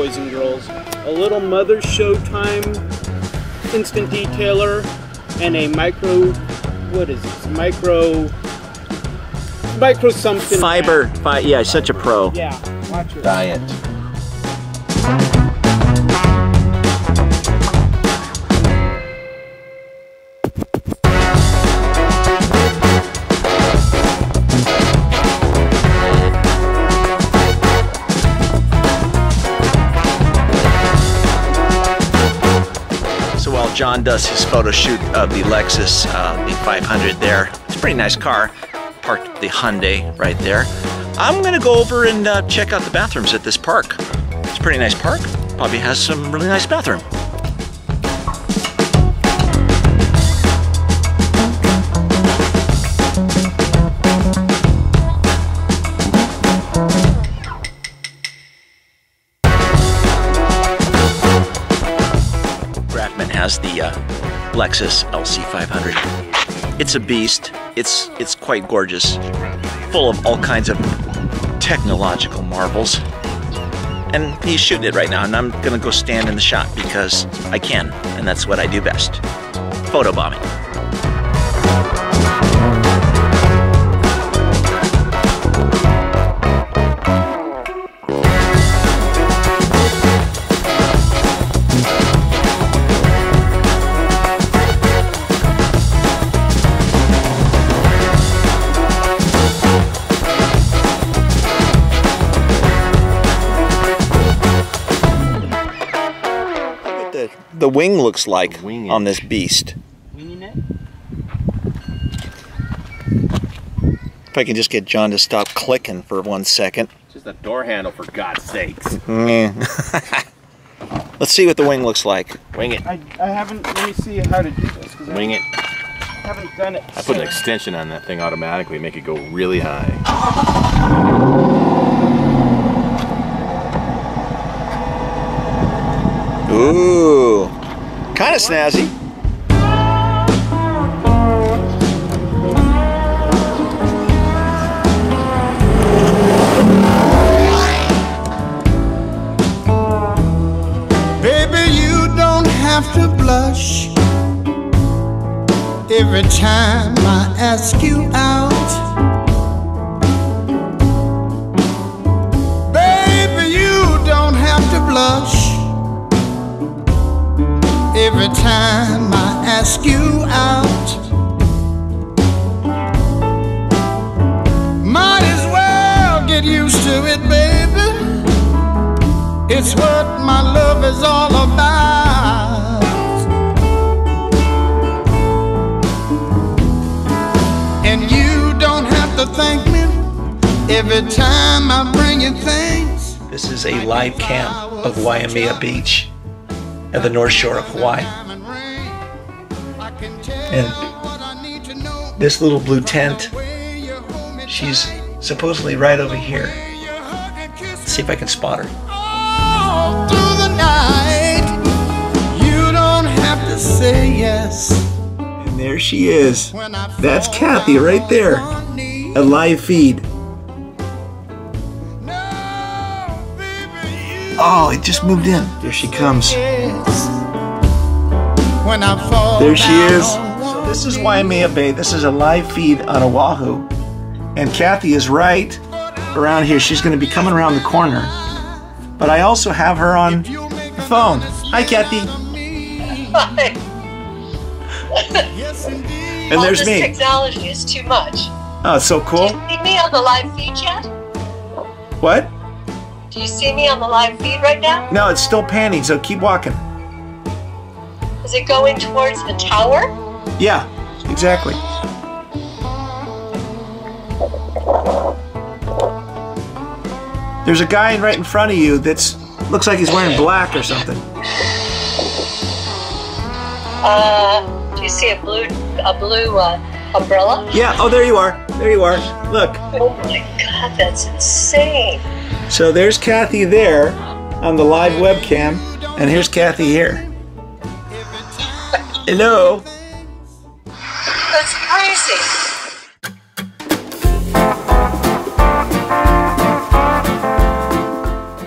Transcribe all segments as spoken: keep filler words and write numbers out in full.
boys and girls. A little Mother's Showtime instant detailer and a micro, what is it? Micro, micro something. Fiber, fi yeah, such a pro. Yeah, watch it. Diet. John does his photo shoot of the Lexus, uh, the five hundred there. It's a pretty nice car. Parked the Hyundai right there. I'm gonna go over and uh, check out the bathrooms at this park. It's a pretty nice park. Probably has some really nice bathroom. The uh, Lexus L C five hundred. It's a beast. It's it's quite gorgeous, full of all kinds of technological marvels. And he's shooting it right now, and I'm gonna go stand in the shot because I can, and that's what I do best: photobombing. The wing looks like wing on this beast. Winging it? If I can just get John to stop clicking for one second. It's just a door handle, for God's sakes. Let's see what the wing looks like. Wing it. I, I haven't. Let me see how to do this. Wing I it. Haven't done it. I since. Put an extension on that thing automatically, make it go really high. Ooh. Kind of snazzy. Baby, you don't have to blush every time I ask you out. Baby, you don't have to blush every time I ask you out. Might as well get used to it, baby. It's what my love is all about. And you don't have to thank me every time I bring you things. This is a live cam of Waimea Beach at the North Shore of Hawaii. And this little blue tent, she's supposedly right over here. Let's see if I can spot her. All through the night, you don't have to say yes. And there she is. That's Kathy right there. A live feed. Oh, it just moved in. There she comes. When I fall, there she is. So this is Waimea Bay. This is a live feed on Oahu. And Kathy is right around here. She's going to be coming around the corner. But I also have her on the phone. Hi, Kathy. Hi. And all there's this me. Technology is too much. Oh, it's so cool. Do you see me on the live feed yet? What? Do you see me on the live feed right now? No, it's still panning, so keep walking. Is it going towards the tower? Yeah, exactly. There's a guy right in front of you that's looks like he's wearing black or something. Uh, do you see a blue a blue uh, umbrella? Yeah. Oh, there you are. There you are. Look. Oh my God, that's insane. So there's Kathy there on the live webcam, and here's Kathy here. Hello. That's crazy.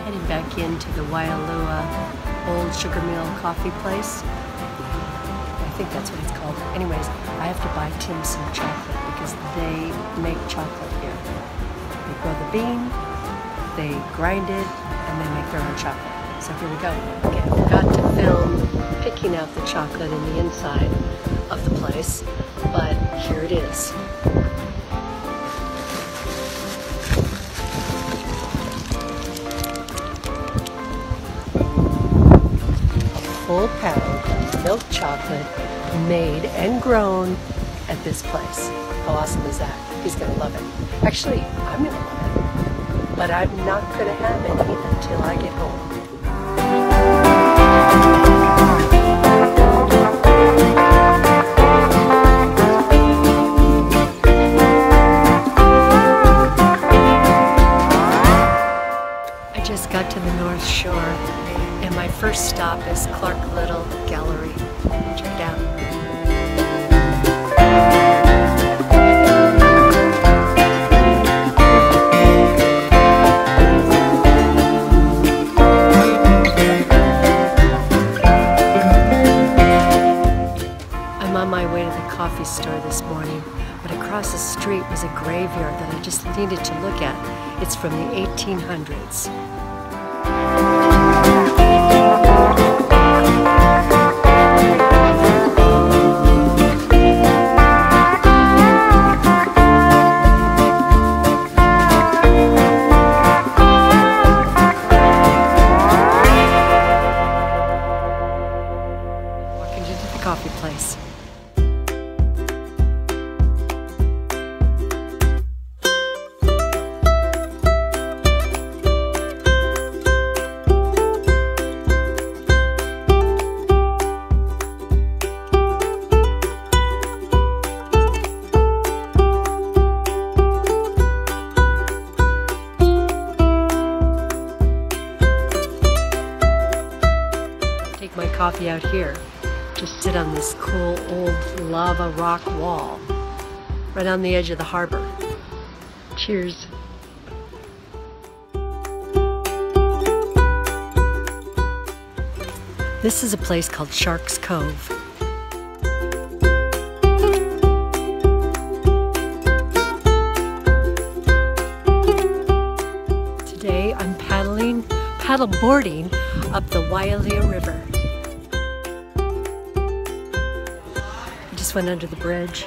Headed back into the Waialua Sugar Mill Coffee Place. I think that's what it's called. Anyways, I have to buy Tim some chocolate because they make chocolate here. They grow the bean, they grind it, and they make their own chocolate. So here we go. Okay, I forgot to film picking out the chocolate in the inside of the place, but here it is. Full pound of milk chocolate made and grown at this place. How awesome is that? He's gonna love it. Actually, I'm gonna love it, but I'm not gonna have any until I get home. I just got to the North Shore, and my first stop is Clark Little Gallery. Check it out. I'm on my way to the coffee store this morning, but across the street was a graveyard that I just needed to look at. It's from the eighteen hundreds. Coffee place. Take my coffee out here. Just sit on this cool old lava rock wall right on the edge of the harbor. Cheers. This is a place called Shark's Cove. Today I'm paddling, paddle boarding up the Waialua River. Just went under the bridge,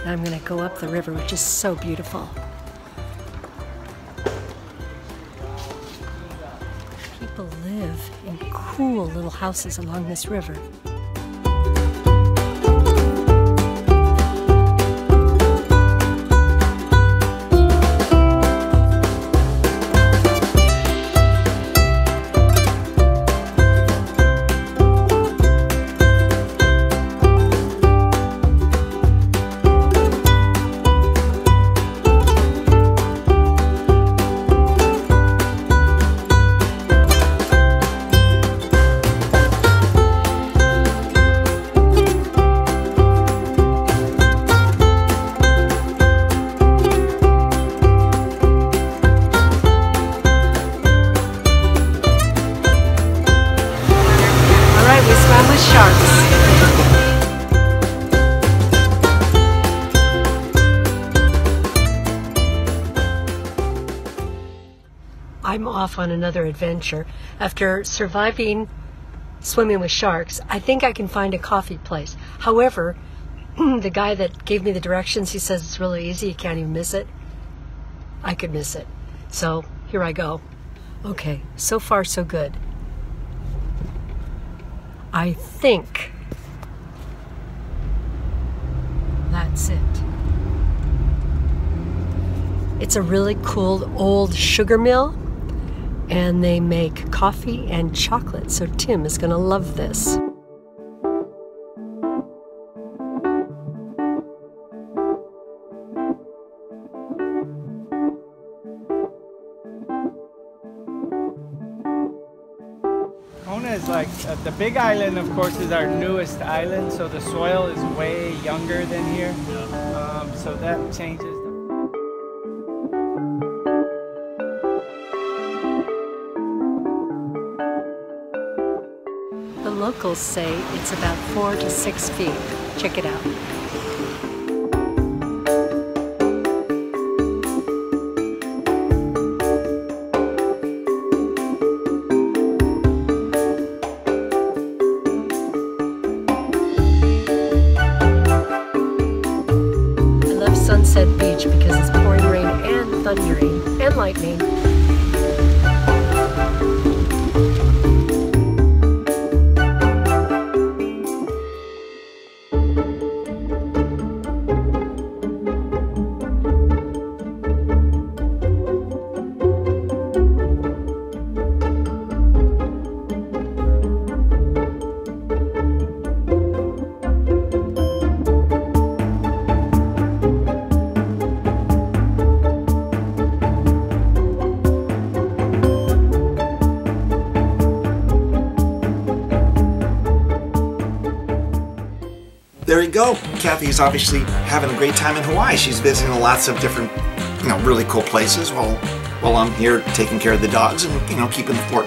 and I'm gonna go up the river, which is so beautiful. People live in cool little houses along this river. I'm off on another adventure. After surviving swimming with sharks, I think I can find a coffee place. However, the guy that gave me the directions, he says it's really easy, you can't even miss it. I could miss it. So here I go. Okay, so far so good. I think that's it. It's a really cool old sugar mill, and they make coffee and chocolate, so Tim is gonna love this. Kona is like, uh, the big island, of course, is our newest island, so the soil is way younger than here, um, so that changes. locals say it's about four to six feet. Check it out. I love Sunset Beach because it's pouring rain and thundering and lightning. There you go. Kathy is obviously having a great time in Hawaii. She's visiting lots of different, you know, really cool places while while I'm here taking care of the dogs and, you know, keeping the fort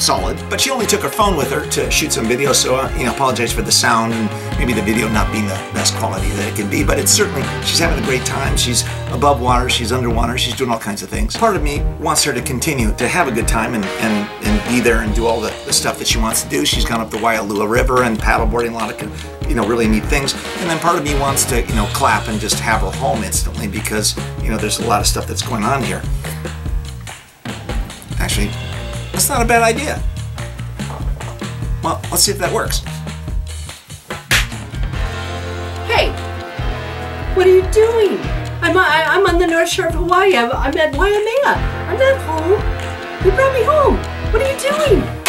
solid. But she only took her phone with her to shoot some video, so I, you know, apologize for the sound and maybe the video not being the best quality that it can be. But it's certainly, she's having a great time. She's above water, she's underwater, she's doing all kinds of things. Part of me wants her to continue to have a good time and, and, and be there and do all the, the stuff that she wants to do. She's gone up the Waialua River and paddleboarding, a lot of, you know, really neat things. And then part of me wants to, you know, clap and just have her home instantly because, you know, there's a lot of stuff that's going on here. Actually, that's not a bad idea. Well, let's see if that works. Hey, what are you doing? I'm, I, I'm on the North Shore of Hawaii. I'm, I'm at Waimea. I'm not home. You brought me home. What are you doing?